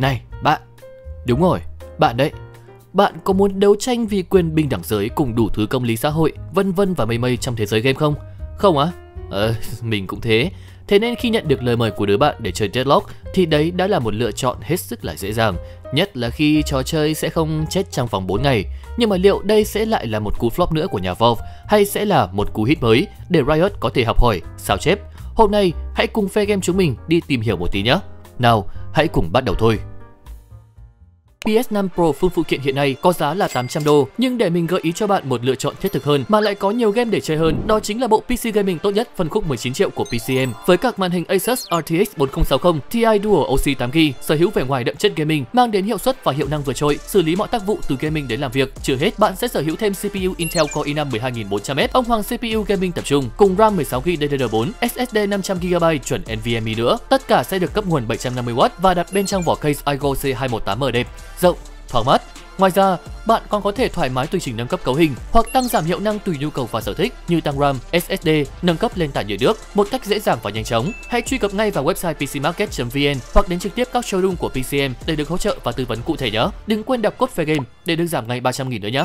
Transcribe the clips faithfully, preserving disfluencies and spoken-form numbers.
Này bạn, đúng rồi, bạn đấy. Bạn có muốn đấu tranh vì quyền bình đẳng giới cùng đủ thứ công lý xã hội, vân vân và mây mây trong thế giới game không? Không á? Ờ, mình cũng thế. Thế nên khi nhận được lời mời của đứa bạn để chơi Deadlock thì đấy đã là một lựa chọn hết sức là dễ dàng. Nhất là khi trò chơi sẽ không chết trong vòng bốn ngày. Nhưng mà liệu đây sẽ lại là một cú flop nữa của nhà Valve hay sẽ là một cú hit mới để Riot có thể học hỏi, sao chép? Hôm nay hãy cùng Phê Game chúng mình đi tìm hiểu một tí nhé. Nào, hãy cùng bắt đầu thôi. pê ét năm Pro phương phụ kiện hiện nay có giá là tám trăm đô, nhưng để mình gợi ý cho bạn một lựa chọn thiết thực hơn mà lại có nhiều game để chơi hơn, đó chính là bộ pê xê gaming tốt nhất phân khúc mười chín triệu của pê xê em với các màn hình Asus rờ tê ích bốn không sáu không Ti Dual o xê tám gi ga bai, sở hữu vẻ ngoài đậm chất gaming, mang đến hiệu suất và hiệu năng vượt trội, xử lý mọi tác vụ từ gaming đến làm việc. Chưa hết, bạn sẽ sở hữu thêm xê pê u Intel Core i năm mười hai nghìn bốn trăm F, ông hoàng xê pê u gaming tập trung, cùng RAM mười sáu gi ga bai đê đê rờ bốn, ét ét đê năm trăm gi ga bai chuẩn NVMe nữa. Tất cả sẽ được cấp nguồn bảy trăm năm mươi oát và đặt bên trong vỏ case i giê o xê hai một tám M đẹp, rộng, thoáng mát. Ngoài ra, bạn còn có thể thoải mái tùy chỉnh nâng cấp cấu hình hoặc tăng giảm hiệu năng tùy nhu cầu và sở thích, như tăng RAM, ét ét đê, nâng cấp lên tản nhiệt nước một cách dễ dàng và nhanh chóng. Hãy truy cập ngay vào website pcmarket chấm vn hoặc đến trực tiếp các showroom của pê xê em để được hỗ trợ và tư vấn cụ thể nhé. Đừng quên đọc code Phê Game để được giảm ngay ba trăm nghìn nữa nhé.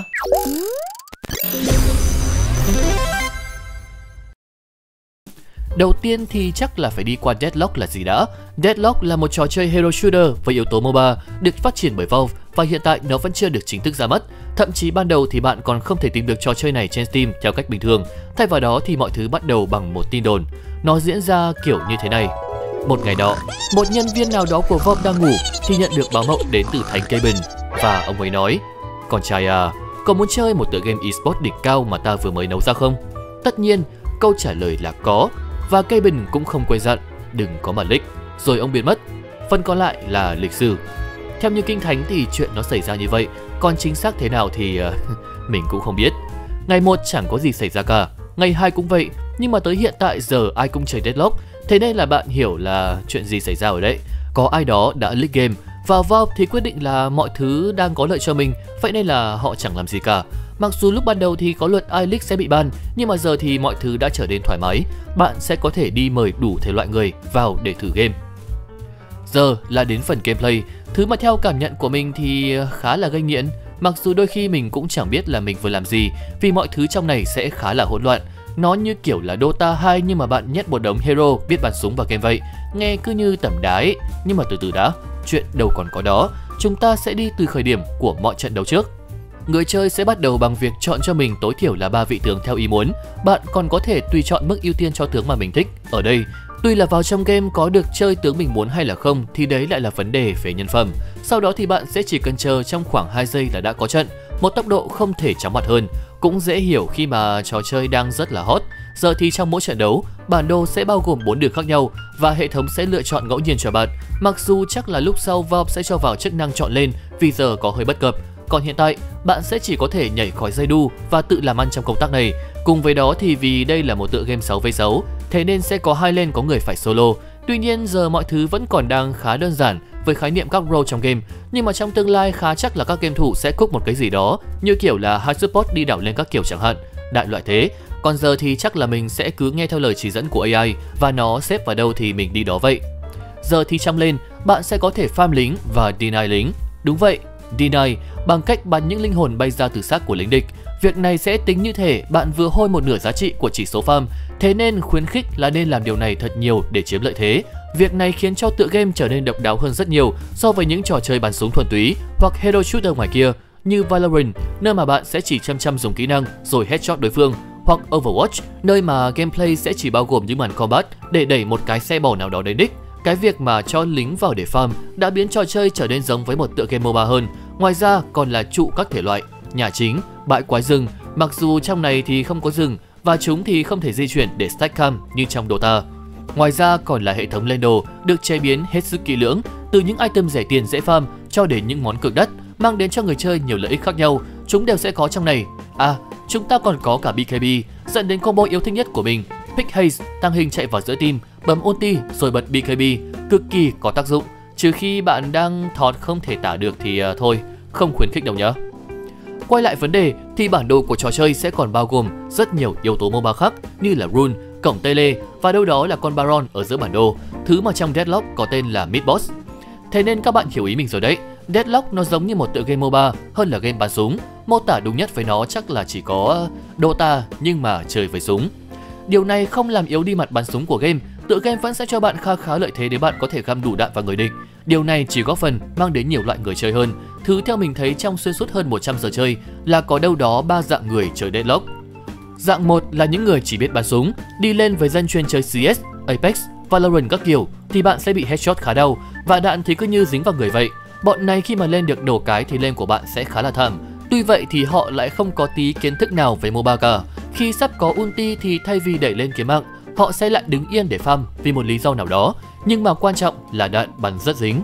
Đầu tiên thì chắc là phải đi qua Deadlock là gì đã. Deadlock là một trò chơi hero shooter với yếu tố MOBA được phát triển bởi Valve và hiện tại nó vẫn chưa được chính thức ra mắt. Thậm chí ban đầu thì bạn còn không thể tìm được trò chơi này trên Steam theo cách bình thường. Thay vào đó thì mọi thứ bắt đầu bằng một tin đồn. Nó diễn ra kiểu như thế này. Một ngày đó, một nhân viên nào đó của Valve đang ngủ thì nhận được báo mộng đến từ thánh Kelvin. Và ông ấy nói, con trai à, có muốn chơi một tựa game eSports đỉnh cao mà ta vừa mới nấu ra không? Tất nhiên, câu trả lời là có. Và Kelvin cũng không quên dặn, đừng có mà leak, rồi ông biến mất. Phần còn lại là lịch sử. Theo như kinh thánh thì chuyện nó xảy ra như vậy, còn chính xác thế nào thì uh, mình cũng không biết. Ngày một chẳng có gì xảy ra cả, ngày hai cũng vậy, nhưng mà tới hiện tại giờ ai cũng chơi Deadlock. Thế nên là bạn hiểu là chuyện gì xảy ra ở đấy. Có ai đó đã leak game, và Valve thì quyết định là mọi thứ đang có lợi cho mình, vậy nên là họ chẳng làm gì cả. Mặc dù lúc ban đầu thì có luật ai leak sẽ bị ban, nhưng mà giờ thì mọi thứ đã trở nên thoải mái. Bạn sẽ có thể đi mời đủ thể loại người vào để thử game. Giờ là đến phần gameplay, thứ mà theo cảm nhận của mình thì khá là gây nghiện. Mặc dù đôi khi mình cũng chẳng biết là mình vừa làm gì, vì mọi thứ trong này sẽ khá là hỗn loạn. Nó như kiểu là Dota hai nhưng mà bạn nhét một đống hero biết bắn súng vào game vậy. Nghe cứ như tẩm đá ấy, nhưng mà từ từ đã, chuyện đâu còn có đó. Chúng ta sẽ đi từ khởi điểm của mọi trận đấu trước. Người chơi sẽ bắt đầu bằng việc chọn cho mình tối thiểu là ba vị tướng theo ý muốn. Bạn còn có thể tùy chọn mức ưu tiên cho tướng mà mình thích. Ở đây, tuy là vào trong game có được chơi tướng mình muốn hay là không thì đấy lại là vấn đề về nhân phẩm. Sau đó thì bạn sẽ chỉ cần chờ trong khoảng hai giây là đã có trận, một tốc độ không thể chóng mặt hơn. Cũng dễ hiểu khi mà trò chơi đang rất là hot. Giờ thì trong mỗi trận đấu, bản đồ sẽ bao gồm bốn đường khác nhau và hệ thống sẽ lựa chọn ngẫu nhiên cho bạn. Mặc dù chắc là lúc sau Valve sẽ cho vào chức năng chọn lên vì giờ có hơi bất cập. Còn hiện tại, bạn sẽ chỉ có thể nhảy khỏi dây đu và tự làm ăn trong công tác này. Cùng với đó thì vì đây là một tựa game sáu vs sáu, thế nên sẽ có hai lane có người phải solo. Tuy nhiên giờ mọi thứ vẫn còn đang khá đơn giản với khái niệm các role trong game. Nhưng mà trong tương lai khá chắc là các game thủ sẽ cook một cái gì đó, như kiểu là hai support đi đảo lên các kiểu chẳng hạn, đại loại thế. Còn giờ thì chắc là mình sẽ cứ nghe theo lời chỉ dẫn của a i và nó xếp vào đâu thì mình đi đó vậy. Giờ thì trong lane, bạn sẽ có thể farm lính và deny lính. Đúng vậy, deny bằng cách bắn những linh hồn bay ra từ xác của lính địch. Việc này sẽ tính như thể bạn vừa hôi một nửa giá trị của chỉ số farm, thế nên khuyến khích là nên làm điều này thật nhiều để chiếm lợi thế. Việc này khiến cho tựa game trở nên độc đáo hơn rất nhiều so với những trò chơi bắn súng thuần túy hoặc hero shooter ngoài kia như Valorant, nơi mà bạn sẽ chỉ chăm chăm dùng kỹ năng rồi headshot đối phương, hoặc Overwatch, nơi mà gameplay sẽ chỉ bao gồm những màn combat để đẩy một cái xe bò nào đó đến đích. Cái việc mà cho lính vào để farm đã biến trò chơi trở nên giống với một tựa game MOBA hơn. Ngoài ra còn là trụ các thể loại, nhà chính, bãi quái rừng, mặc dù trong này thì không có rừng và chúng thì không thể di chuyển để stack cam như trong Dota. Ngoài ra còn là hệ thống lên đồ được chế biến hết sức kỹ lưỡng, từ những item rẻ tiền dễ farm cho đến những món cực đắt, mang đến cho người chơi nhiều lợi ích khác nhau, chúng đều sẽ có trong này. À, chúng ta còn có cả bê ca bê, dẫn đến combo yêu thích nhất của mình, pick Haze, tăng hình chạy vào giữa team, bấm ulti rồi bật bê ca bê, cực kỳ có tác dụng, trừ khi bạn đang thọt không thể tả được thì uh, thôi, không khuyến khích đâu nhé. Quay lại vấn đề thì bản đồ của trò chơi sẽ còn bao gồm rất nhiều yếu tố MOBA khác như là rune, cổng tele và đâu đó là con Baron ở giữa bản đồ, thứ mà trong Deadlock có tên là Mid Boss. Thế nên các bạn hiểu ý mình rồi đấy, Deadlock nó giống như một tựa game MOBA hơn là game bắn súng. Mô tả đúng nhất với nó chắc là chỉ có Dota nhưng mà chơi với súng. Điều này không làm yếu đi mặt bắn súng của game, tựa game vẫn sẽ cho bạn khá khá lợi thế để bạn có thể găm đủ đạn vào người địch. Điều này chỉ góp phần mang đến nhiều loại người chơi hơn. Thứ theo mình thấy trong xuyên suốt hơn một trăm giờ chơi là có đâu đó ba dạng người chơi Deadlock. Dạng một là những người chỉ biết bắn súng, đi lên với dân chuyên chơi xê ét, Apex, Valorant các kiểu thì bạn sẽ bị headshot khá đau và đạn thì cứ như dính vào người vậy. Bọn này khi mà lên được đổ cái thì lên của bạn sẽ khá là thảm. Tuy vậy thì họ lại không có tí kiến thức nào về MOBA cả. Khi sắp có ulti thì thay vì đẩy lên kiếm mạng, họ sẽ lại đứng yên để farm vì một lý do nào đó, nhưng mà quan trọng là đạn bắn rất dính.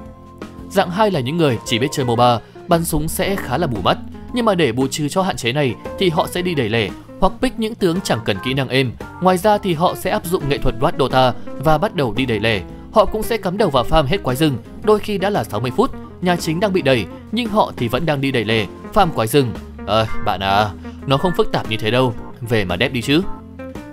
Dạng hai là những người chỉ biết chơi MOBA, bắn súng sẽ khá là bù mắt, nhưng mà để bù trừ cho hạn chế này thì họ sẽ đi đẩy lẻ hoặc pick những tướng chẳng cần kỹ năng êm. Ngoài ra thì họ sẽ áp dụng nghệ thuật đoạt Dota và bắt đầu đi đẩy lẻ. Họ cũng sẽ cắm đầu vào farm hết quái rừng, đôi khi đã là sáu mươi phút, nhà chính đang bị đẩy nhưng họ thì vẫn đang đi đẩy lẻ, farm quái rừng. Ờ, à, bạn à, nó không phức tạp như thế đâu, về mà đép đi chứ.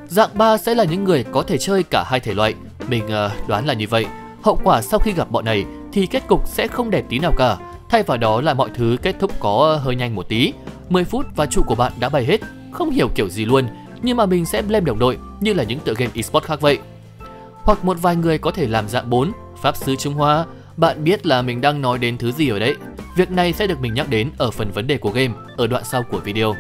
Dạng ba sẽ là những người có thể chơi cả hai thể loại, mình uh, đoán là như vậy. Hậu quả sau khi gặp bọn này thì kết cục sẽ không đẹp tí nào cả, thay vào đó là mọi thứ kết thúc có hơi nhanh một tí. mười phút và trụ của bạn đã bay hết, không hiểu kiểu gì luôn, nhưng mà mình sẽ blame đồng đội như là những tựa game eSports khác vậy. Hoặc một vài người có thể làm dạng bốn, Pháp Sư Trung Hoa. Bạn biết là mình đang nói đến thứ gì ở đấy. Việc này sẽ được mình nhắc đến ở phần vấn đề của game ở đoạn sau của video.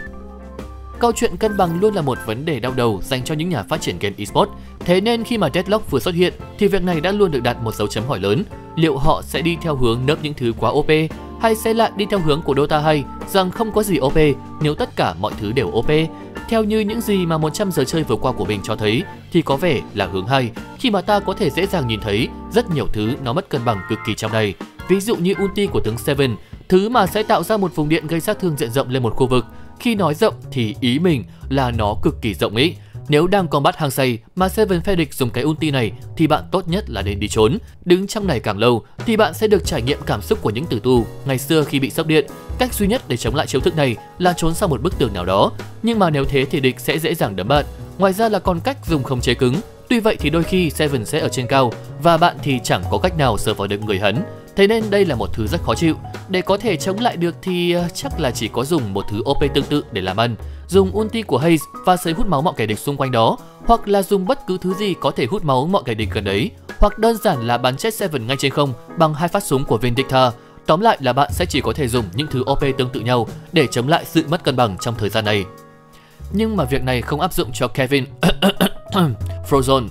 Câu chuyện cân bằng luôn là một vấn đề đau đầu dành cho những nhà phát triển game eSports. Thế nên khi mà Deadlock vừa xuất hiện thì việc này đã luôn được đặt một dấu chấm hỏi lớn. Liệu họ sẽ đi theo hướng nớp những thứ quá ô pê hay sẽ lại đi theo hướng của Dota hai rằng không có gì ô pê nếu tất cả mọi thứ đều ô pê? Theo như những gì mà một trăm giờ chơi vừa qua của mình cho thấy thì có vẻ là hướng hay, khi mà ta có thể dễ dàng nhìn thấy rất nhiều thứ nó mất cân bằng cực kỳ trong này. Ví dụ như ulti của tướng Seven, thứ mà sẽ tạo ra một vùng điện gây sát thương diện rộng lên một khu vực. Khi nói rộng thì ý mình là nó cực kỳ rộng ý. Nếu đang combat hang say mà Seven phe địch dùng cái ulti này thì bạn tốt nhất là nên đi trốn. Đứng trong này càng lâu thì bạn sẽ được trải nghiệm cảm xúc của những tử tù ngày xưa khi bị sốc điện. Cách duy nhất để chống lại chiêu thức này là trốn sau một bức tường nào đó, nhưng mà nếu thế thì địch sẽ dễ dàng đấm bạn. Ngoài ra là còn cách dùng khống chế cứng. Tuy vậy thì đôi khi Seven sẽ ở trên cao và bạn thì chẳng có cách nào sờ vào được người hắn. Thế nên đây là một thứ rất khó chịu. Để có thể chống lại được thì chắc là chỉ có dùng một thứ ô pê tương tự để làm ăn, dùng ulti của Haze và sấy hút máu mọi kẻ địch xung quanh đó, hoặc là dùng bất cứ thứ gì có thể hút máu mọi kẻ địch gần đấy, hoặc đơn giản là bắn chết Seven ngay trên không bằng hai phát súng của Vindicta. Tóm lại là bạn sẽ chỉ có thể dùng những thứ ô pê tương tự nhau để chống lại sự mất cân bằng trong thời gian này. Nhưng mà việc này không áp dụng cho Kelvin Frozen.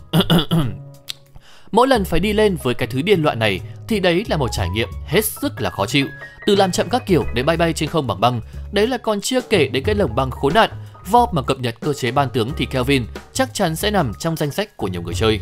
Mỗi lần phải đi lên với cái thứ điên loạn này thì đấy là một trải nghiệm hết sức là khó chịu. Từ làm chậm các kiểu đến bay bay trên không bằng băng, đấy là còn chưa kể đến cái lồng băng khốn nạn. Valve mà cập nhật cơ chế ban tướng thì Kelvin chắc chắn sẽ nằm trong danh sách của nhiều người chơi.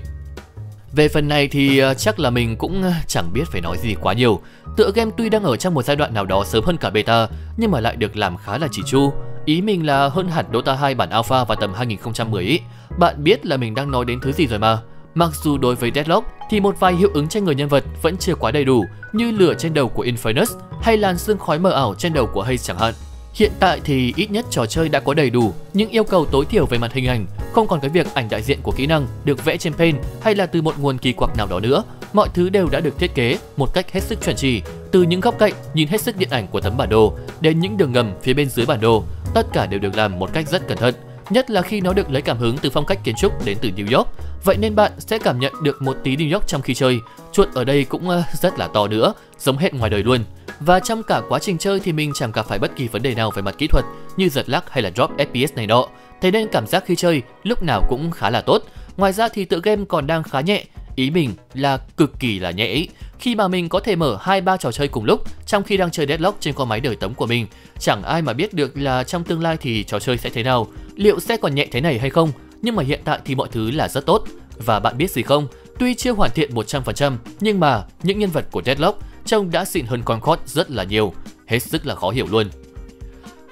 Về phần này thì chắc là mình cũng chẳng biết phải nói gì quá nhiều. Tựa game tuy đang ở trong một giai đoạn nào đó sớm hơn cả beta nhưng mà lại được làm khá là chỉ chu. Ý mình là hơn hẳn Dota hai bản alpha vào tầm hai nghìn không trăm mười ý. Bạn biết là mình đang nói đến thứ gì rồi mà. Mặc dù đối với Deadlock thì một vài hiệu ứng trên người nhân vật vẫn chưa quá đầy đủ, như lửa trên đầu của Infernus hay làn sương khói mờ ảo trên đầu của Haze chẳng hạn. Hiện tại thì ít nhất trò chơi đã có đầy đủ những yêu cầu tối thiểu về mặt hình ảnh, không còn cái việc ảnh đại diện của kỹ năng được vẽ trên paint hay là từ một nguồn kỳ quặc nào đó nữa. Mọi thứ đều đã được thiết kế một cách hết sức chuẩn chỉ, từ những góc cạnh nhìn hết sức điện ảnh của tấm bản đồ đến những đường ngầm phía bên dưới bản đồ, tất cả đều được làm một cách rất cẩn thận. Nhất là khi nó được lấy cảm hứng từ phong cách kiến trúc đến từ New York, vậy nên bạn sẽ cảm nhận được một tí New York trong khi chơi. Chuột ở đây cũng rất là to nữa, giống hệt ngoài đời luôn. Và trong cả quá trình chơi thì mình chẳng gặp phải bất kỳ vấn đề nào về mặt kỹ thuật như giật lag hay là drop ép pê ét này nọ. Thế nên cảm giác khi chơi lúc nào cũng khá là tốt. Ngoài ra thì tựa game còn đang khá nhẹ, ý mình là cực kỳ là nhẹ ý. Khi mà mình có thể mở hai ba trò chơi cùng lúc trong khi đang chơi Deadlock trên con máy đời tống của mình, chẳng ai mà biết được là trong tương lai thì trò chơi sẽ thế nào, liệu sẽ còn nhẹ thế này hay không. Nhưng mà hiện tại thì mọi thứ là rất tốt. Và bạn biết gì không, tuy chưa hoàn thiện một trăm phần trăm nhưng mà những nhân vật của Deadlock trông đã xịn hơn Concord rất là nhiều, hết sức là khó hiểu luôn.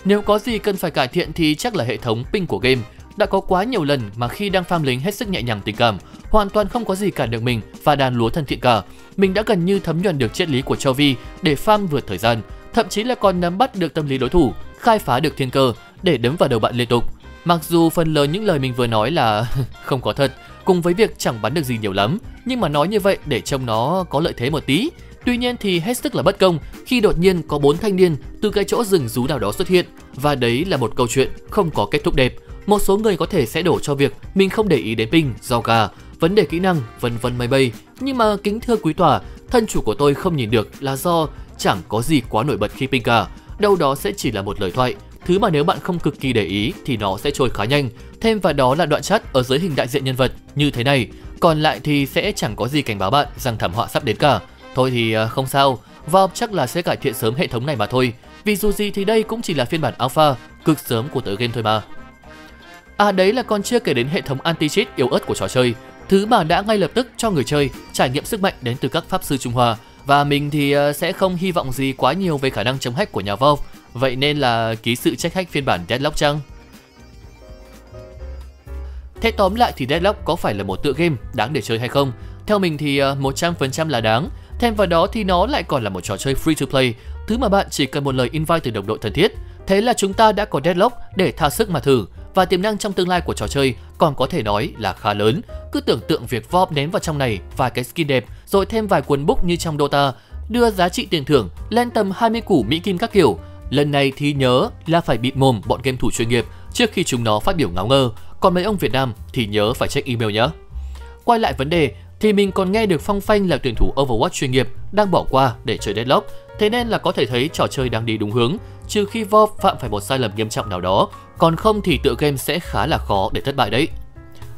Nếu có gì cần phải cải thiện thì chắc là hệ thống ping của game. Đã có quá nhiều lần mà khi đang farm lính hết sức nhẹ nhàng tình cảm, hoàn toàn không có gì cản được mình và đàn lúa thân thiện cả. Mình đã gần như thấm nhuần được triết lý của Chovy để farm vượt thời gian, thậm chí là còn nắm bắt được tâm lý đối thủ, khai phá được thiên cơ để đấm vào đầu bạn liên tục. Mặc dù phần lớn những lời mình vừa nói là không có thật, cùng với việc chẳng bắn được gì nhiều lắm, nhưng mà nói như vậy để trông nó có lợi thế một tí. Tuy nhiên thì hết sức là bất công khi đột nhiên có bốn thanh niên từ cái chỗ rừng rú nào đó xuất hiện, và đấy là một câu chuyện không có kết thúc đẹp. Một số người có thể sẽ đổ cho việc mình không để ý đến ping, do gà, vấn đề kỹ năng, vân vân mây mây. Nhưng mà kính thưa quý tòa, thân chủ của tôi không nhìn được là do chẳng có gì quá nổi bật khi ping cả. Đâu đó sẽ chỉ là một lời thoại, thứ mà nếu bạn không cực kỳ để ý thì nó sẽ trôi khá nhanh. Thêm vào đó là đoạn chat ở dưới hình đại diện nhân vật như thế này. Còn lại thì sẽ chẳng có gì cảnh báo bạn rằng thảm họa sắp đến cả. Thôi thì không sao, Valve chắc là sẽ cải thiện sớm hệ thống này mà thôi. Vì dù gì thì đây cũng chỉ là phiên bản alpha cực sớm của tựa game thôi mà. À đấy là còn chưa kể đến hệ thống anti-cheat yếu ớt của trò chơi, thứ mà đã ngay lập tức cho người chơi trải nghiệm sức mạnh đến từ các pháp sư Trung Hoa. Và mình thì sẽ không hy vọng gì quá nhiều về khả năng chống hack của nhà Valve, vậy nên là ký sự check hack phiên bản Deadlock chăng? Thế tóm lại thì Deadlock có phải là một tựa game đáng để chơi hay không? Theo mình thì một trăm phần trăm là đáng. Thêm vào đó thì nó lại còn là một trò chơi free to play, thứ mà bạn chỉ cần một lời invite từ đồng đội thân thiết. Thế là chúng ta đã có Deadlock để thả sức mà thử, và tiềm năng trong tương lai của trò chơi còn có thể nói là khá lớn. Cứ tưởng tượng việc Valve ném vào trong này vài cái skin đẹp rồi thêm vài cuốn book như trong Dota, đưa giá trị tiền thưởng lên tầm hai mươi củ Mỹ Kim các kiểu. Lần này thì nhớ là phải bịt mồm bọn game thủ chuyên nghiệp trước khi chúng nó phát biểu ngáo ngơ, còn mấy ông Việt Nam thì nhớ phải check email nhé. Quay lại vấn đề thì mình còn nghe được phong phanh là tuyển thủ Overwatch chuyên nghiệp đang bỏ qua để chơi Deadlock. Thế nên là có thể thấy trò chơi đang đi đúng hướng, trừ khi Valve phạm phải một sai lầm nghiêm trọng nào đó, còn không thì tựa game sẽ khá là khó để thất bại đấy.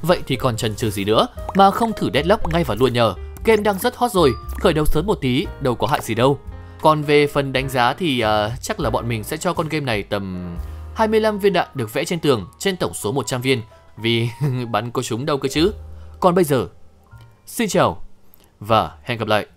Vậy thì còn chần chừ gì nữa mà không thử Deadlock ngay và luôn nhờ, game đang rất hot rồi, khởi đầu sớm một tí đâu có hại gì đâu. Còn về phần đánh giá thì uh, chắc là bọn mình sẽ cho con game này tầm hai mươi lăm viên đạn được vẽ trên tường trên tổng số một trăm viên, vì bắn có trúng đâu cơ chứ. Còn bây giờ, xin chào và hẹn gặp lại.